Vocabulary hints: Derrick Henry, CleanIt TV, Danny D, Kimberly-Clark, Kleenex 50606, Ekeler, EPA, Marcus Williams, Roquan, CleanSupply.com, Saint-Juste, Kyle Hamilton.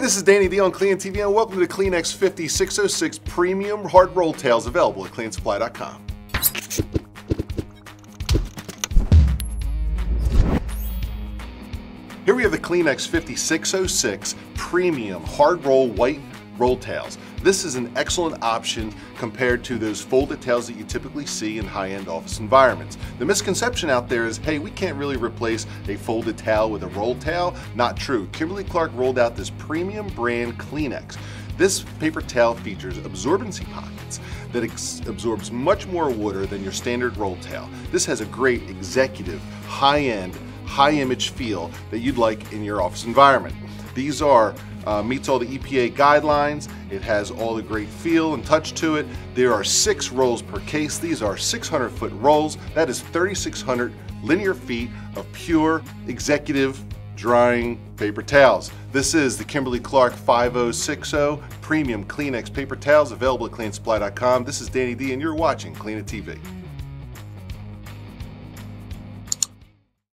this is Danny D on CleanIt TV, and welcome to the Kleenex 50606 Premium Hard Roll Tails, available at CleanSupply.com. Here we have the Kleenex 50606 Premium Hard Roll White Roll Tails. This is an excellent option compared to those folded tails that you typically see in high-end office environments. The misconception out there is, hey, we can't really replace a folded towel with a roll towel. Not true. Kimberly-Clark rolled out this premium brand Kleenex. This paper towel features absorbency pockets that absorbs much more water than your standard roll towel. This has a great executive, high-end, high-image feel that you'd like in your office environment. These are meets all the EPA guidelines. It has all the great feel and touch to it. There are 6 rolls per case. These are 600-foot rolls. That is 3,600 linear feet of pure executive drying paper towels. This is the Kimberly-Clark 50606 Premium Kleenex paper towels, available at CleanSupply.com. This is Danny D, and you're watching CleanIt TV.